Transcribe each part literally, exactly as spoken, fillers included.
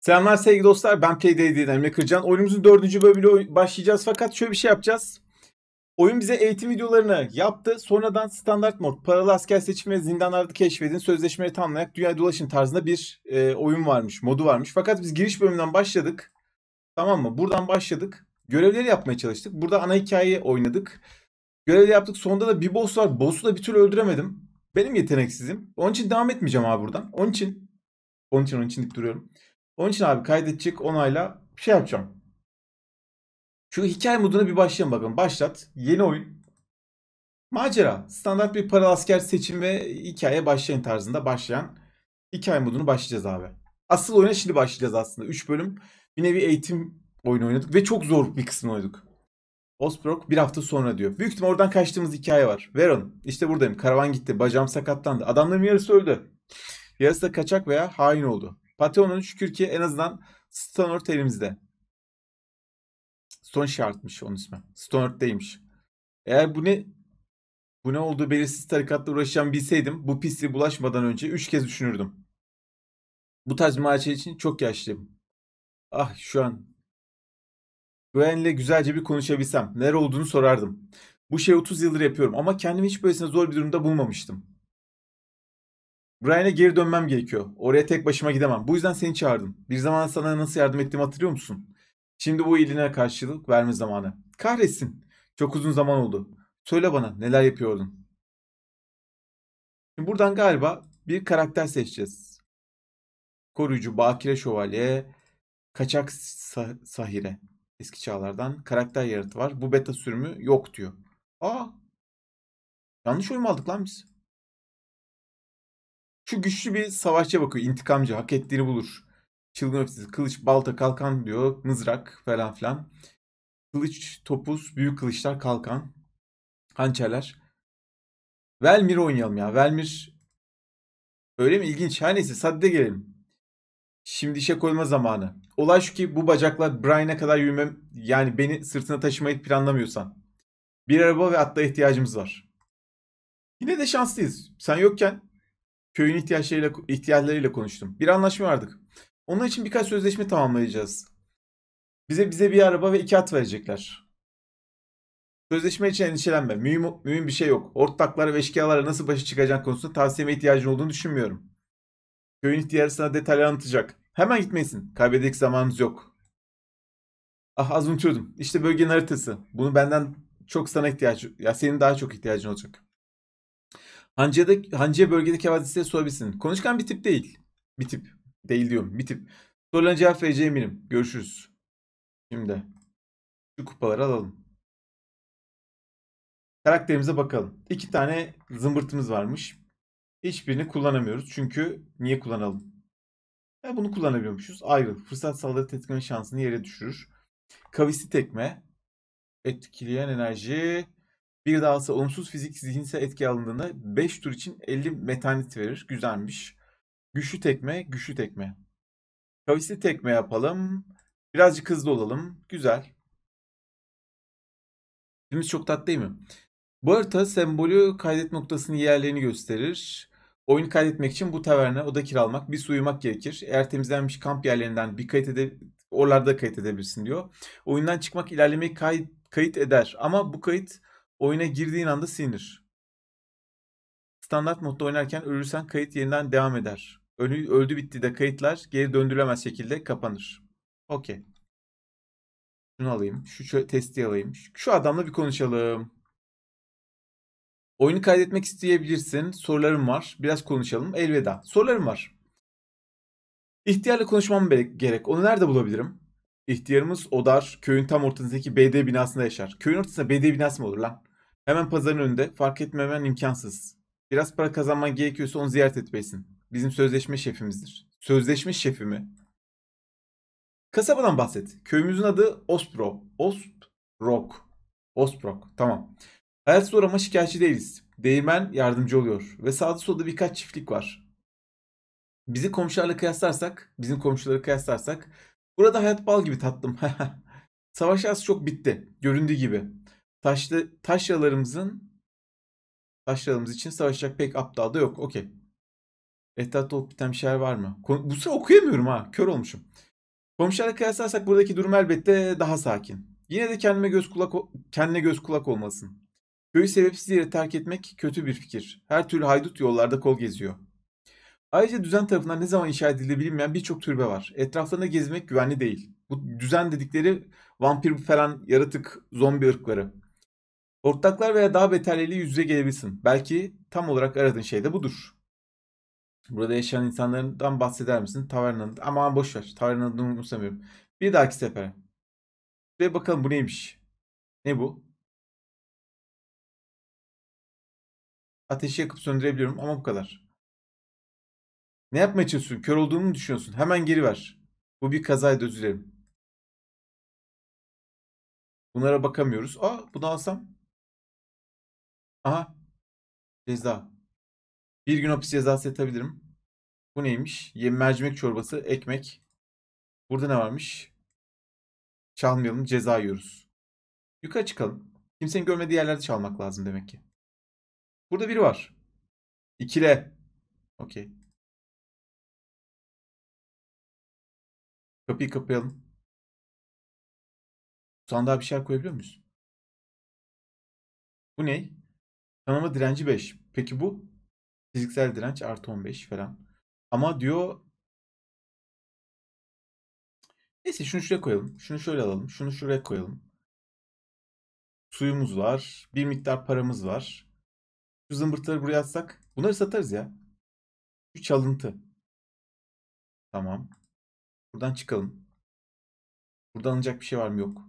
Selamlar sevgili dostlar, ben K D D'den Emre Kırcan. Oyunumuzun dördüncü bölümüyle başlayacağız fakat şöyle bir şey yapacağız. Oyun bize eğitim videolarını yaptı. Sonradan standart mod, paralı asker seçimi ve zindanlarda keşfedin, sözleşmeleri tamamlayarak dünya dolaşın tarzında bir e, oyun varmış, modu varmış. Fakat biz giriş bölümünden başladık. Tamam mı? Buradan başladık. Görevleri yapmaya çalıştık. Burada ana hikayeyi oynadık. Görevleri yaptık. Sonunda da bir boss var. Boss'u da bir türlü öldüremedim. Benim yeteneksizim. Onun için devam etmeyeceğim abi buradan. Onun için. Onun için, onun için deyip duruyorum. Onun için abi kaydedecek onayla bir şey yapacağım. Şu hikaye moduna bir başlayalım bakalım. Başlat. Yeni oyun. Macera. Standart bir paralı asker seçim ve hikaye başlayın tarzında başlayan hikaye modunu başlayacağız abi. Asıl oyuna şimdi başlayacağız aslında. üç bölüm. Bir nevi eğitim oyunu oynadık ve çok zor bir kısmını oynadık. Ostrog bir hafta sonra diyor. Büyük ihtimal oradan kaçtığımız hikaye var. Veron. İşte buradayım. Karavan gitti. Bacağım sakatlandı. Adamların yarısı öldü. Yarısı da kaçak veya hain oldu. Patronun şükür ki en azından Stoneshard elimizde. Stoneshard'mış onun ismi. Stoneshard'deymiş. Eğer bu ne bu ne olduğu belirsiz tarikatla uğraşacağımı bilseydim bu pisliğe bulaşmadan önce üç kez düşünürdüm. Bu tarz bir maçı için çok yaşlıyım. Ah şu an. Brian'le güzelce bir konuşabilsem nere olduğunu sorardım. Bu şeyi otuz yıldır yapıyorum ama kendimi hiç böylesine zor bir durumda bulmamıştım. Brian'a geri dönmem gerekiyor. Oraya tek başıma gidemem. Bu yüzden seni çağırdım. Bir zaman sana nasıl yardım ettiğimi hatırlıyor musun? Şimdi bu iyiliğine karşılık verme zamanı. Kahretsin. Çok uzun zaman oldu. Söyle bana neler yapıyordun? Şimdi buradan galiba bir karakter seçeceğiz. Koruyucu, bakire şövalye, kaçak sa sahire. Eski çağlardan karakter yaratı var. Bu beta sürümü yok diyor. Aa! Yanlış oyun mu aldık lan biz? Şu güçlü bir savaşçıya bakıyor. İntikamcı. Hak ettiğini bulur. Çılgın öfkesi. Kılıç, balta, kalkan diyor. Mızrak falan filan. Kılıç, topuz, büyük kılıçlar, kalkan. Hançerler. Velmir oynayalım ya. Velmir öyle mi? İlginç. Her neyse sadede gelelim. Şimdi işe koyulma zamanı. Olay şu ki bu bacakla Brian'a kadar yürümem. Yani beni sırtına taşımayı planlamıyorsan. Bir araba ve atla ihtiyacımız var. Yine de şanslıyız. Sen yokken köyün ihtiyaçlarıyla, ihtiyaçlarıyla konuştum. Bir anlaşma vardık. Onun için birkaç sözleşme tamamlayacağız. Bize bize bir araba ve iki at verecekler. Sözleşme için endişelenme. Mühim, mühim bir şey yok. Ortaklar ve eşkıyalarla nasıl başa çıkacağın konusunda tavsiyeme ihtiyacın olduğunu düşünmüyorum. Köyün ihtiyacı sana detayları anlatacak. Hemen gitmesin. Kaybedecek zamanımız yok. Ah az unutuyordum. İşte bölgenin haritası. Bunu benden çok sana ihtiyacı... Ya senin daha çok ihtiyacın olacak. Hancıya bölgedeki havadisleri sorabilirsin. Konuşkan bir tip değil. Bir tip. Değil diyorum. Bir tip. Sorularına cevap vereceğim eminim. Görüşürüz. Şimdi. Şu kupaları alalım. Karakterimize bakalım. İki tane zımbırtımız varmış. Hiçbirini kullanamıyoruz. Çünkü niye kullanalım? Ya bunu kullanabiliyormuşuz. Ayrıl. Fırsat saldırı tetiklemenin şansını yere düşürür. Kavisli tekme. Etkileyen enerji. Bir daha olsa olumsuz fizik zihinsel etki alındığında beş tur için elli metanit verir. Güzelmiş. Güçlü tekme, güçlü tekme. Kavisli tekme yapalım. Birazcık hızlı olalım. Güzel. Bizimiz çok tatlı değil mi? Bu harita sembolü kaydet noktasının yerlerini gösterir. Oyunu kaydetmek için bu taverna, oda kiralamak, bir su uyumak gerekir. Eğer temizlenmiş kamp yerlerinden bir kayıt ede, oralarda kayıt edebilirsin diyor. Oyundan çıkmak ilerlemeyi kay, kayıt eder ama bu kayıt oyuna girdiğin anda silinir. Standart modda oynarken ölürsen kayıt yeniden devam eder. Ölü, öldü bitti de kayıtlar geri döndürülemez şekilde kapanır. Okey. Şunu alayım. Şu testi alayım. Şu adamla bir konuşalım. Oyunu kaydetmek isteyebilirsin. Sorularım var. Biraz konuşalım. Elveda. Sorularım var. İhtiyarla konuşmam gerek. Onu nerede bulabilirim? İhtiyarımız Odar. Köyün tam ortasındaki B D binasında yaşar. Köyün ortasında B D binası mı olur lan? Hemen pazarın önünde. Fark etmemen imkansız. Biraz para kazanman gerekiyorsa onu ziyaret etmelisin. Bizim sözleşme şefimizdir. Sözleşme şefi mi? Kasabadan bahset. Köyümüzün adı Ostrog. Ostrog. Ostrog. Tamam. Hayat zor ama şikayetçi değiliz. Değirmen yardımcı oluyor. Ve sağda solda birkaç çiftlik var. Bizi komşularla kıyaslarsak, bizim komşuları kıyaslarsak burada hayat bal gibi tatlım. Savaş az çok bitti. Göründüğü gibi. Taşlı, taşralarımızın taşralarımız için savaşacak pek aptal da yok. Okey. Etrafta olup biten bir şeyler var mı? Bu sefer okuyamıyorum ha. Kör olmuşum. Komşularla kıyaslarsak buradaki durum elbette daha sakin. Yine de kendime göz kulak kendine göz kulak olmasın. Köyü sebepsiz yere terk etmek kötü bir fikir. Her türlü haydut yollarda kol geziyor. Ayrıca düzen tarafından ne zaman inşa edildiği bilinmeyen birçok türbe var. Etraflarında gezmek güvenli değil. Bu düzen dedikleri vampir falan, yaratık, zombi ırkları. Ortaklar veya daha beterleriyle yüz yüze gelebilsin. Belki tam olarak aradığın şey de budur. Burada yaşayan insanlardan bahseder misin? Tavernanın. Aman boşver. Tavernanın adını umursamıyorum. Bir dahaki sefere. Ve bakalım bu neymiş? Ne bu? Ateşi yakıp söndürebiliyorum ama bu kadar. Ne yapmaya çalışıyorsun? Kör olduğunu mu düşünüyorsun? Hemen geri ver. Bu bir kazaydı, özür dilerim. Bunlara bakamıyoruz. Aa, bunu alsam. Aha. Ceza. Bir gün hapis cezası yatabilirim. Bu neymiş? Yem mercimek çorbası, ekmek. Burada ne varmış? Çalmayalım, ceza yiyoruz. Yukarı çıkalım. Kimsenin görmediği yerlerde çalmak lazım demek ki. Burada biri var. İkile. Okey. Kapıyı kapayalım. Sandığa bir şeyler koyabiliyor muyuz? Bu ne? Kanama direnci beş. Peki bu? Fiziksel direnç artı on beş falan. Ama diyor... Neyse şunu şuraya koyalım. Şunu şöyle alalım. Şunu şuraya koyalım. Suyumuz var. Bir miktar paramız var. Şu zımbırtıları buraya atsak. Bunları satarız ya. Şu çalıntı. Tamam. Buradan çıkalım. Buradan alınacak bir şey var mı? Yok.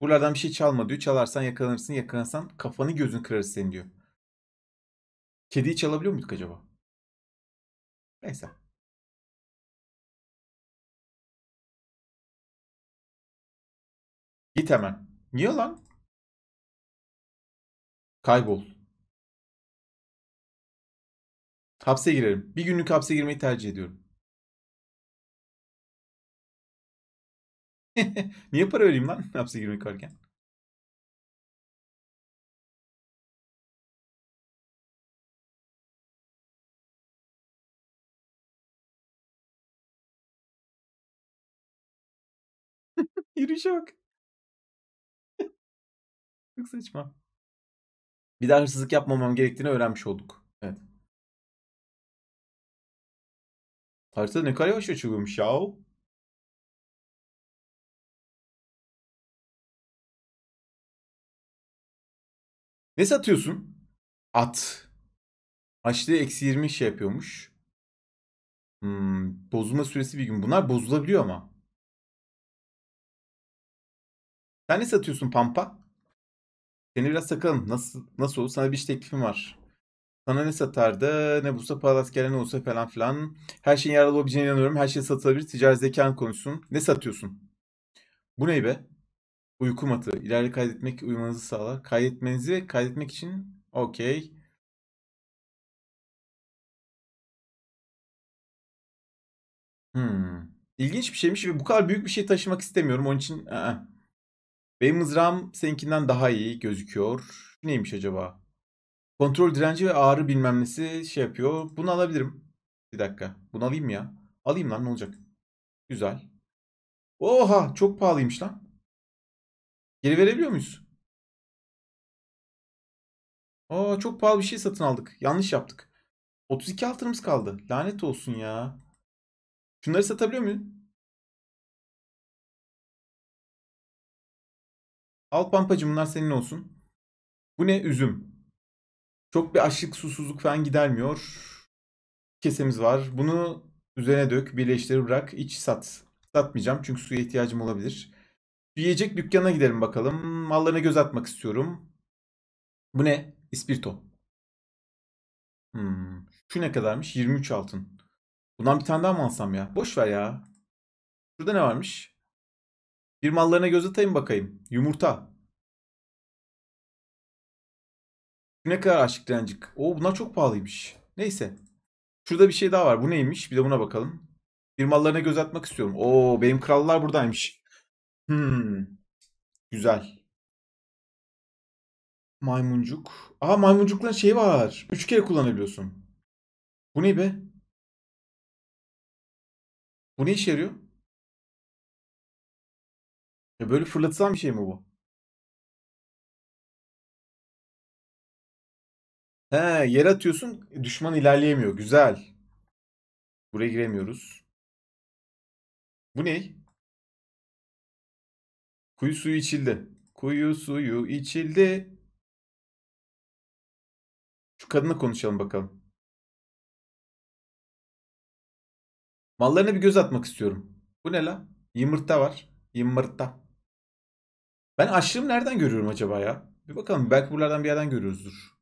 Buralardan bir şey çalma diyor. Çalarsan yakalanırsın. Yakalanırsan kafanı gözün kırarız seni diyor. Kediyi çalabiliyor muyduk acaba? Neyse. Git hemen. Niye lan? Kaybol. Hapse girerim. Bir günlük hapse girmeyi tercih ediyorum. Niye para vereyim lan hapse girmek varken? Yürüyüşe bak. Çok saçma. Bir daha hırsızlık yapmamam gerektiğini öğrenmiş olduk. Evet. Haritada ne kadar yavaş açılıyormuş ya. Ne satıyorsun? At. Açlığı eksi yirmi şey yapıyormuş. Hmm, bozulma süresi bir gün. Bunlar bozulabiliyor ama. Sen ne satıyorsun Pampa? Seni biraz sakalım. Nasıl nasıl olur? Sana bir iş teklifim var. Sana ne satardı? Ne bulsa paralı askerler, ne olsa falan filan. Her şeyin yararlı olabileceğine inanıyorum. Her şey satılabilir. Ticari zekan konuşsun. Ne satıyorsun? Bu ne be? Uyku matı. İleride kaydetmek uyumanızı sağlar. Kaydetmenizi ve kaydetmek için okey. Hmm. İlginç bir şeymiş ve bu kadar büyük bir şey taşımak istemiyorum. Onun için aa. Benim mızrağım seninkinden daha iyi gözüküyor. Neymiş acaba? Kontrol direnci ve ağrı bilmem nesi şey yapıyor. Bunu alabilirim. Bir dakika. Bunu alayım ya. Alayım lan, ne olacak? Güzel. Oha, çok pahalıymış lan. Geri verebiliyor muyuz? Aa, çok pahalı bir şey satın aldık. Yanlış yaptık. otuz iki altınımız kaldı. Lanet olsun ya. Şunları satabiliyor muyum? Al Pampacığım, bunlar senin olsun. Bu ne? Üzüm. Çok bir açlık, susuzluk falan gidermiyor. Kesemiz var. Bunu üzerine dök, birleştir, bırak, iç, sat. Satmayacağım çünkü suya ihtiyacım olabilir. Yiyecek dükkanına gidelim bakalım. Mallarına göz atmak istiyorum. Bu ne? İspirto. Hmm. Şu ne kadarmış? yirmi üç altın. Bundan bir tane daha mı alsam ya? Boş ver ya. Şurada ne varmış? Bir mallarına göz atayım bakayım. Yumurta. Şu ne kadar açlık direncik? Oo, bunlar çok pahalıymış. Neyse. Şurada bir şey daha var. Bu neymiş? Bir de buna bakalım. Bir mallarına göz atmak istiyorum. Oo, benim krallar buradaymış. Hmm. Güzel. Maymuncuk. Aa, maymuncukların şeyi var. üç kere kullanabiliyorsun. Bu ne be? Bu ne işe yarıyor? Ya böyle fırlatılan bir şey mi bu? He, yere atıyorsun, düşman ilerleyemiyor. Güzel. Buraya giremiyoruz. Bu ne? Kuyu suyu içildi. Kuyu suyu içildi. Şu kadınla konuşalım bakalım. Mallarına bir göz atmak istiyorum. Bu ne la? Yumurta var. Yumurta. Ben açlığımı nereden görüyorum acaba ya? Bir bakalım. Belki buralardan bir yerden görüyoruzdur.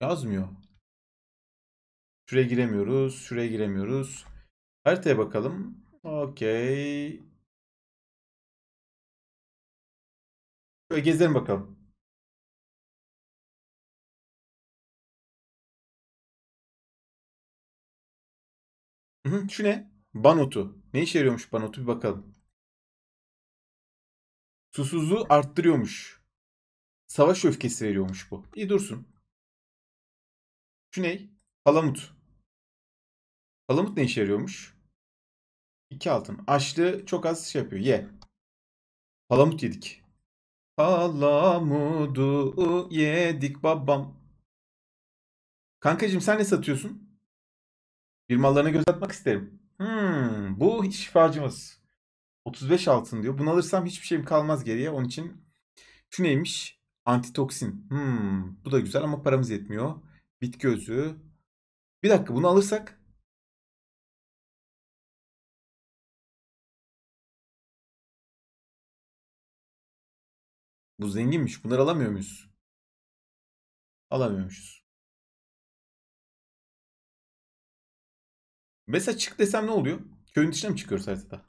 Yazmıyor. Şuraya giremiyoruz. Şuraya giremiyoruz. Haritaya bakalım. Okey. Şöyle gezelim bakalım. Hı, şu ne? Banotu. Ne işe yarıyormuş banotu? Bir bakalım. Susuzluğu arttırıyormuş. Savaş öfkesi veriyormuş bu. İyi dursun. Şu ne? Palamut. Palamut ne işe yarıyormuş? İki altın. Açlığı çok az şey yapıyor. Ye. Palamut yedik. Palamudu yedik babam. Kankacığım sen ne satıyorsun? Bir mallarına göz atmak isterim. Hmm, bu şifacımız. otuz beş altın diyor. Bunu alırsam hiçbir şeyim kalmaz geriye. Onun için şu neymiş? Antitoksin. Hmm, bu da güzel ama paramız yetmiyor. Bitki özü. Bir dakika, bunu alırsak. Bu zenginmiş. Bunları alamıyor muyuz? Alamıyormuşuz. Mesela çık desem ne oluyor? Köyün dışına mı çıkıyoruz haritada?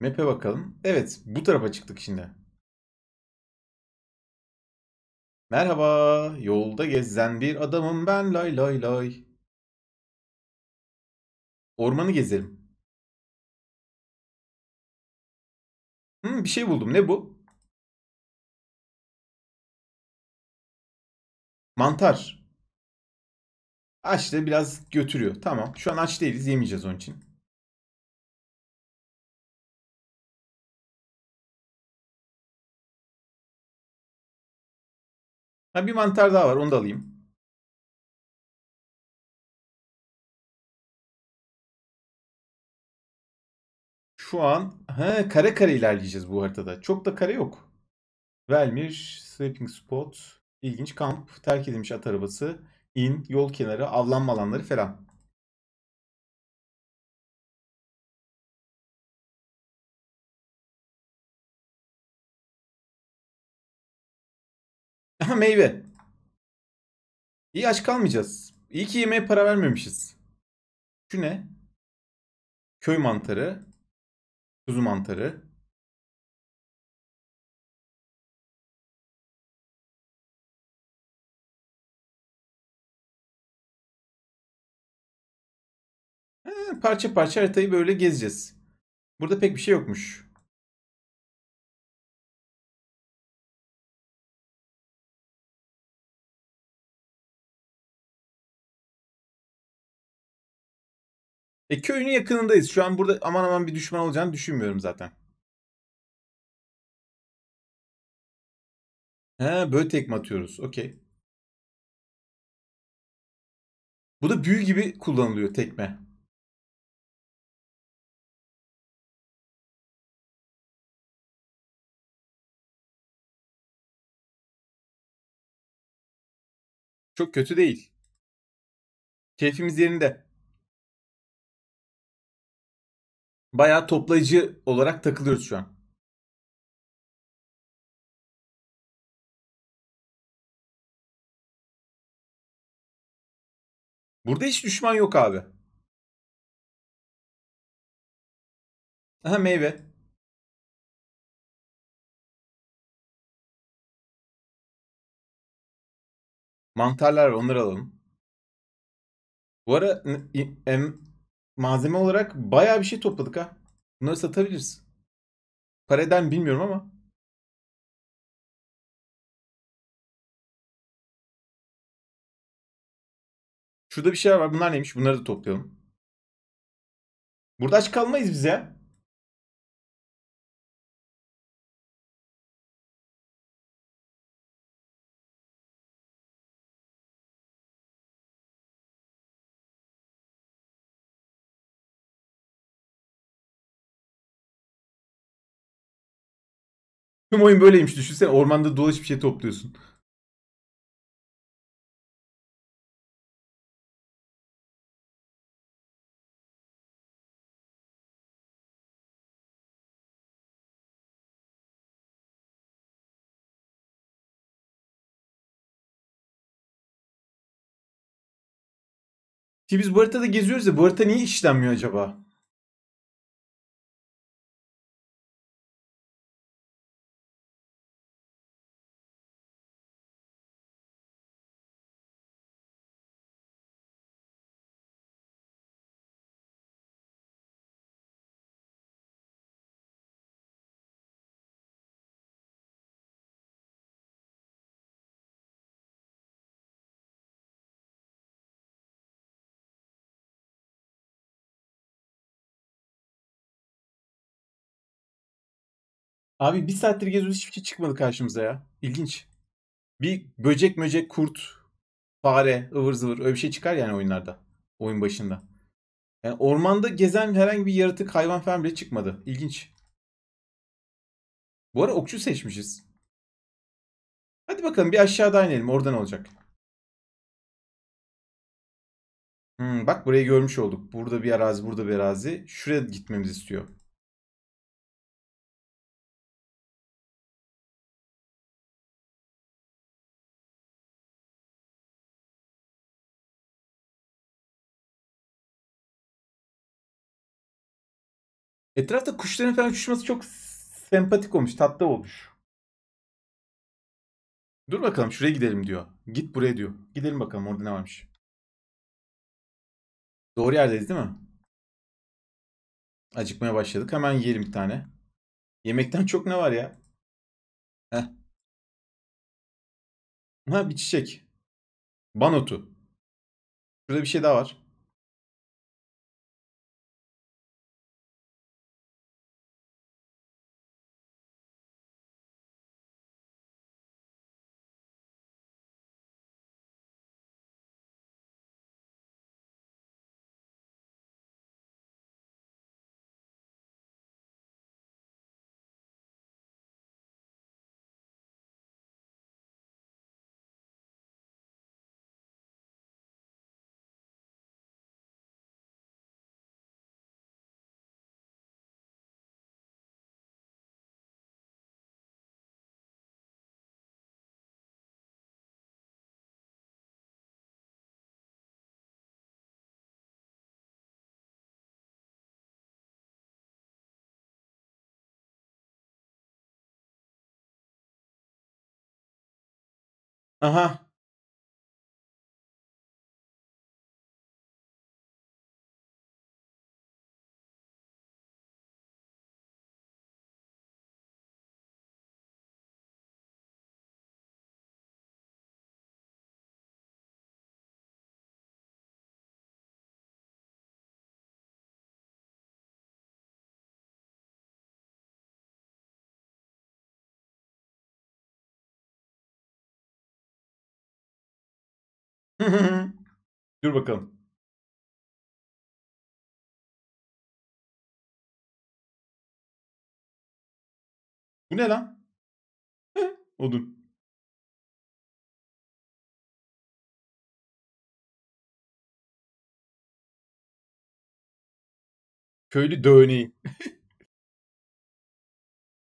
Map'e bakalım. Evet, bu tarafa çıktık şimdi. Merhaba. Yolda gezen bir adamım ben, lay lay lay. Ormanı gezelim. Hmm, bir şey buldum. Ne bu? Mantar. Açlığı biraz götürüyor. Tamam. Şu an aç değiliz. Yemeyeceğiz onun için. Ha, bir mantar daha var. Onu da alayım. Şu an he, kare kare ilerleyeceğiz bu haritada. Çok da kare yok. Velmir, sleeping spot, ilginç kamp, terk edilmiş at arabası, in, yol kenarı, avlanma alanları falan. Aha, meyve. İyi, aç kalmayacağız. İyi ki yemeğe para vermemişiz. Şu ne? Köy mantarı. Kuzu mantarı. He, parça parça haritayı böyle gezeceğiz. Burada pek bir şey yokmuş. E, köyünün yakınındayız. Şu an burada aman aman bir düşman olacağını düşünmüyorum zaten. He, böyle tekme atıyoruz. Okey. Bu da büyü gibi kullanılıyor tekme. Çok kötü değil. Keyfimiz yerinde. Bayağı toplayıcı olarak takılıyoruz şu an. Burada hiç düşman yok abi. Aha, meyve. Mantarlar var, onları alalım. Bu ara malzeme olarak bayağı bir şey topladık ha. Bunları satabiliriz. Para eder mi bilmiyorum ama. Şurada bir şeyler var. Bunlar neymiş? Bunları da toplayalım. Burada aç kalmayız bize. Tüm oyun böyleymiş. Düşünsene ormanda dolaşıp şey topluyorsun. Ki biz bu haritada geziyoruz ya, bu harita niye işlenmiyor acaba? Abi bir saattir geziyoruz, hiçbir şey çıkmadı karşımıza ya. İlginç. Bir böcek möcek, kurt, fare, ıvır zıvır öyle bir şey çıkar yani oyunlarda. Oyun başında. Yani ormanda gezen herhangi bir yaratık, hayvan falan bile çıkmadı. İlginç. Bu ara okçu seçmişiz. Hadi bakalım bir aşağıda inelim. Oradan olacak. Hmm, bak burayı görmüş olduk. Burada bir arazi, burada bir arazi. Şuraya gitmemizi istiyor. Etrafta kuşların falan uçuşması çok sempatik olmuş, tatlı olmuş. Dur bakalım şuraya gidelim diyor. Git buraya diyor. Gidelim bakalım orada ne varmış. Doğru yerdeyiz değil mi? Acıkmaya başladık. Hemen yiyelim bir tane. Yemekten çok ne var ya? Heh. Ha bir çiçek. Banotu. Şurada bir şey daha var. Aha. Dur bakalım. Bu ne lan? Odun. Köylü dövneği.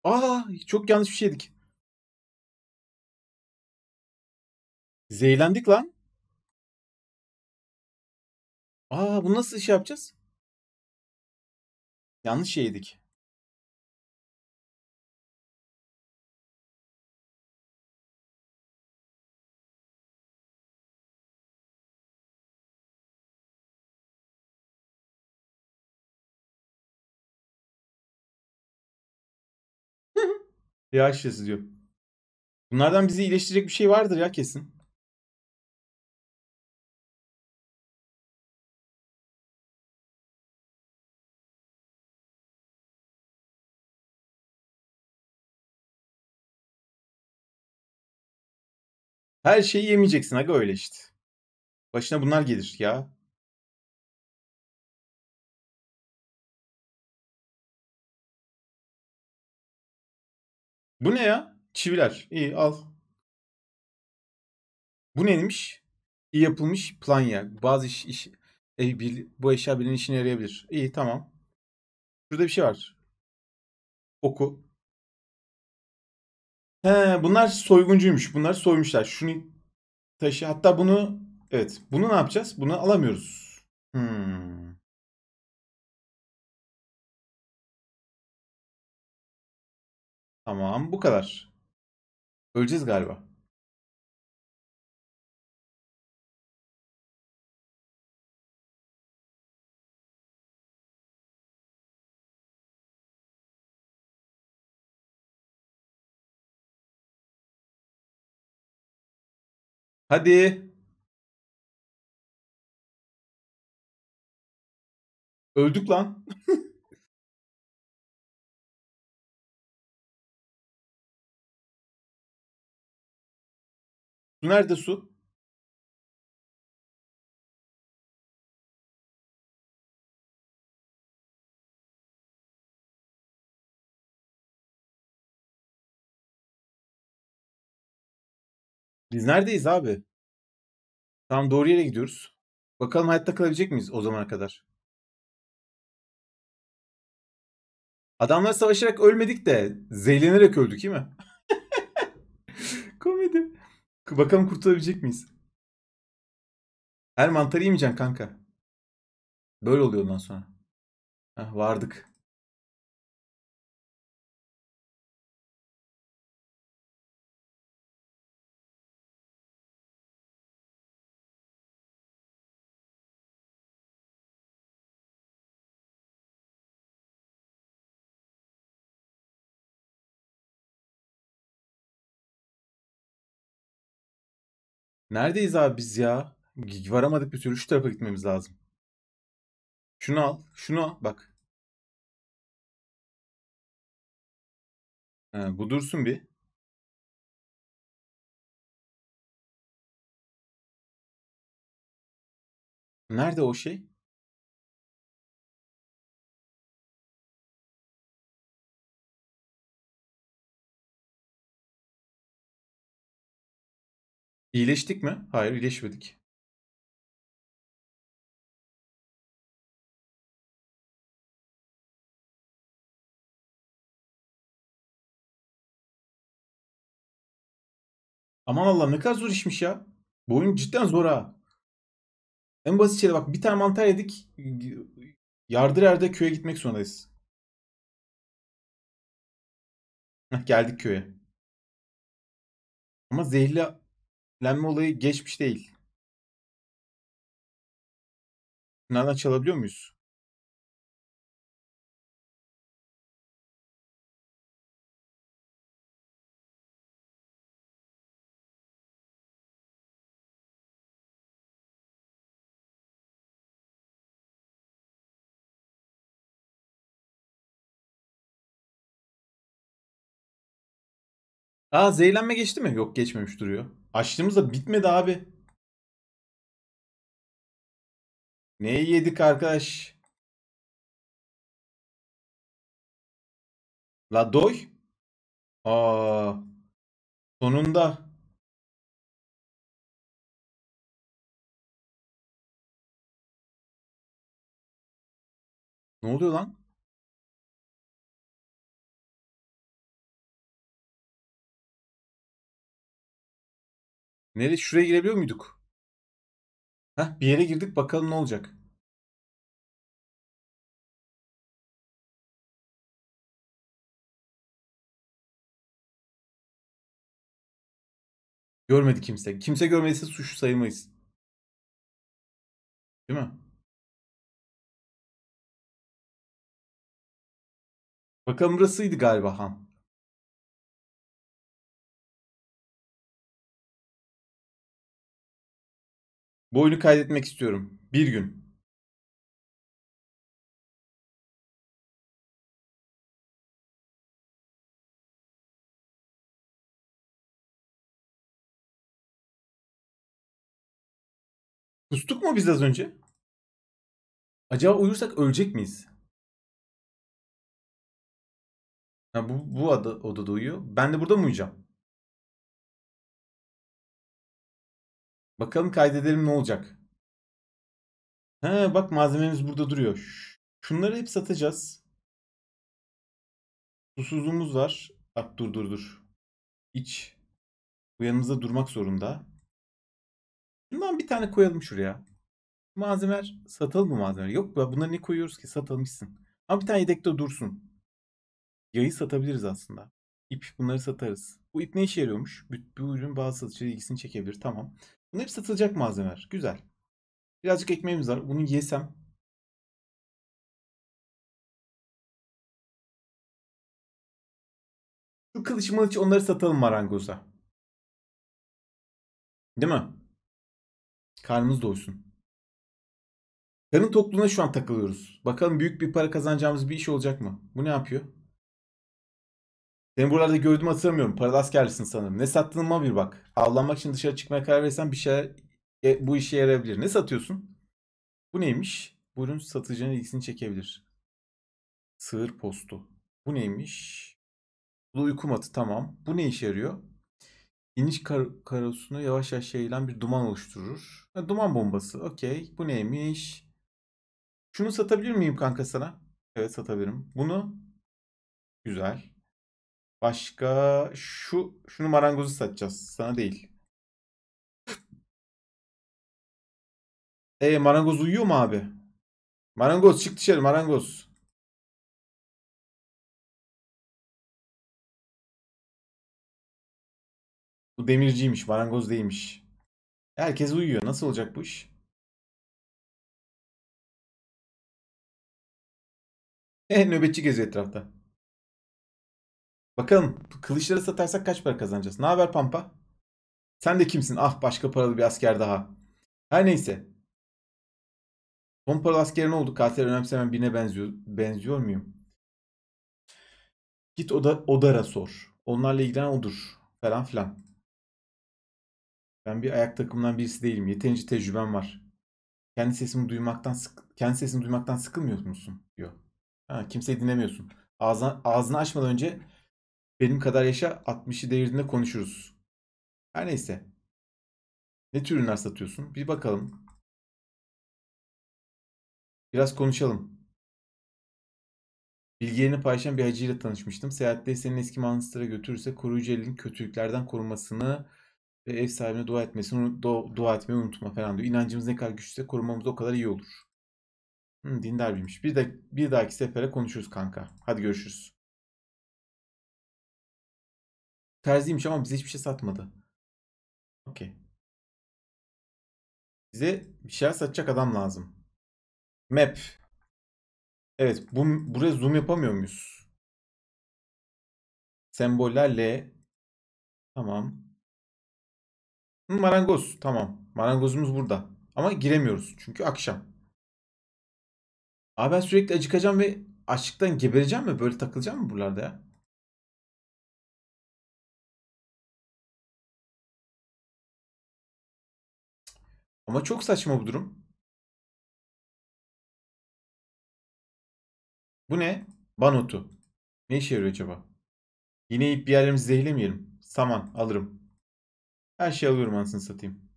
Aa, çok yanlış bir şey yedik. Zehirlendik lan. Aa, bu nasıl iş yapacağız? Yanlış şey yedik. Ya şişesi diyor. Bunlardan bizi iyileştirecek bir şey vardır ya kesin. Her şeyi yemeyeceksin aga, öyle işte. Başına bunlar gelir ya. Bu ne ya? Çiviler. İyi al. Bu neymiş? İyi yapılmış planya. Bazı iş, iş e, bir, bu eşya birinin işine yarayabilir. İyi tamam. Şurada bir şey var. Oku. He, bunlar soyguncuymuş. Bunlar soymuşlar. Şunu taşı. Hatta bunu, evet. Bunu ne yapacağız? Bunu alamıyoruz. Hmm. Tamam, bu kadar. Öleceğiz galiba. Hadi. Öldük lan. Su nerede su? Biz neredeyiz abi? Tam doğru yere gidiyoruz. Bakalım hayatta kalabilecek miyiz o zamana kadar? Adamlar savaşarak ölmedik de zehirlenerek öldük değil mi? Komedi. Bakalım kurtulabilecek miyiz? Her mantarı yemeyeceksin kanka. Böyle oluyor ondan sonra. Heh, vardık. Neredeyiz abi biz ya? Varamadık bir türlü. Şu tarafa gitmemiz lazım. Şunu al. Şunu al. Bak. He, bu dursun bir. Nerede o şey? İyileştik mi? Hayır, iyileşmedik. Aman Allah, ne kadar zor işmiş ya. Bu oyun cidden zor ha. En basit şeyde bak, bir tane mantar yedik. Yardır yerde köye gitmek zorundayız. Heh, geldik köye. Ama zehirli... Lenme olayı geçmiş değil. Bunlardan çalabiliyor muyuz? Aa, zehirlenme geçti mi? Yok, geçmemiş duruyor. Açtığımız da bitmedi abi. Neyi yedik arkadaş? La doy. Aa, sonunda. Ne oluyor lan? Nereye? Şuraya girebiliyor muyduk? Heh, bir yere girdik, bakalım ne olacak. Görmedi kimse. Kimse görmediyse suçlu sayılmayız. Değil mi? Bakalım, burasıydı galiba han. Bu oyunu kaydetmek istiyorum. Bir gün. Kustuk mu biz az önce? Acaba uyursak ölecek miyiz? Ha, bu bu ada, odada uyuyor. Ben de burada mı uyuyacağım? Bakalım kaydedelim ne olacak. Ha, bak malzememiz burada duruyor. Şunları hep satacağız. Susuzluğumuz var. Bak dur dur dur. İç. Bu yanımızda durmak zorunda. Bundan bir tane koyalım şuraya. Malzemeler satalım mı malzemeler? Yok bunları ne koyuyoruz ki? Satılmışsın. Ama bir tane yedekte dursun. Yayı satabiliriz aslında. İp bunları satarız. Bu ip ne işe yarıyormuş? Bu ürün bazı satıcıların ilgisini çekebilir. Tamam. Bunlar hep satılacak malzemeler. Güzel. Birazcık ekmeğimiz var. Bunu yesem. Şu kılıç mılıç onları satalım marangoza. Değil mi? Karnımız doysun. Karın tokluğuna şu an takılıyoruz. Bakalım büyük bir para kazanacağımız bir iş olacak mı? Bu ne yapıyor? Seni buralarda gördüğümü hatırlamıyorum. Paralı askerlisin sanırım. Ne sattığıma bir bak. Avlanmak için dışarı çıkmaya karar verirsen bir şey, e, bu işe yarayabilir. Ne satıyorsun? Bu neymiş? Bu ürün satıcının ilgisini çekebilir. Sığır postu. Bu neymiş? Bu uyku matı. Tamam. Bu ne işe yarıyor? İniş kar karosunu yavaş yavaş yayılan bir duman oluşturur. Ha, duman bombası. Okey. Bu neymiş? Şunu satabilir miyim kanka sana? Evet satabilirim. Bunu. Güzel. Başka şu şunu marangozu satacağız. Sana değil. E marangoz uyuyor mu abi? Marangoz çık dışarı marangoz. Bu demirciymiş, marangoz değilmiş. Herkes uyuyor. Nasıl olacak bu iş? E nöbetçi geziyor etrafta. Bakalım kılıçları satarsak kaç para kazanacağız? Ne haber Pampa? Sen de kimsin? Ah başka paralı bir asker daha. Her neyse. Son paralı asker ne oldu? Katil önemsemen birine benziyor. Benziyor muyum? Git oda, Odar'a sor. Onlarla ilgilenen odur. Falan filan. Ben bir ayak takımından birisi değilim. Yeterince tecrübem var. Kendi sesimi duymaktan sık kendi sesini duymaktan sıkılmıyor musun? Diyor. Ha, kimseyi dinlemiyorsun. Ağzına, ağzını açmadan önce benim kadar yaşa altmışı devirdiğinde konuşuruz. Her neyse. Ne tür ürünler satıyorsun? Bir bakalım. Biraz konuşalım. Bilgilerini paylaşan bir hacıyla tanışmıştım. Seyahatte senin eski manastıra götürürse koruyucu elin kötülüklerden korumasını ve ev sahibine dua etmesini, dua etmeyi unutma falan diyor. İnancımız ne kadar güçlüyse korumamız o kadar iyi olur. Hı, dindar birmiş. Bir, de, bir dahaki sefere konuşuruz kanka. Hadi görüşürüz. Terziymiş ama bize hiçbir şey satmadı. Okey. Bize bir şeyler satacak adam lazım. Map. Evet. Bu, buraya zoom yapamıyor muyuz? Sembollerle. Tamam. Marangoz. Tamam. Marangozumuz burada. Ama giremiyoruz. Çünkü akşam. Abi ben sürekli acıkacağım ve açlıktan gebereceğim mi? Böyle takılacağım mı buralarda ya? Ama çok saçma bu durum. Bu ne? Banotu. Ne işe yarıyor acaba? Yine ip bir yerlerimizi zehirlemeyelim. Saman alırım. Her şeyi alıyorum anasını satayım.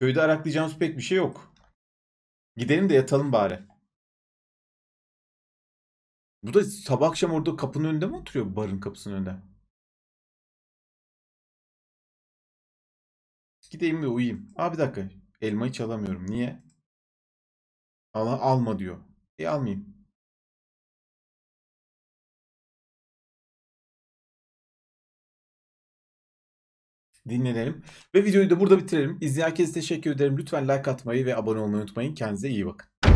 Köyde araklayacağımız pek bir şey yok. Gidelim de yatalım bari. Bu da sabah akşam orada kapının önünde mi oturuyor? Barın kapısının önünde. Gideyim ve uyuyayım. Aa bir dakika. Elmayı çalamıyorum. Niye? Al, alma diyor. E almayayım. Dinlenelim. Ve videoyu da burada bitirelim. İzleyen herkese teşekkür ederim. Lütfen like atmayı ve abone olmayı unutmayın. Kendinize iyi bakın.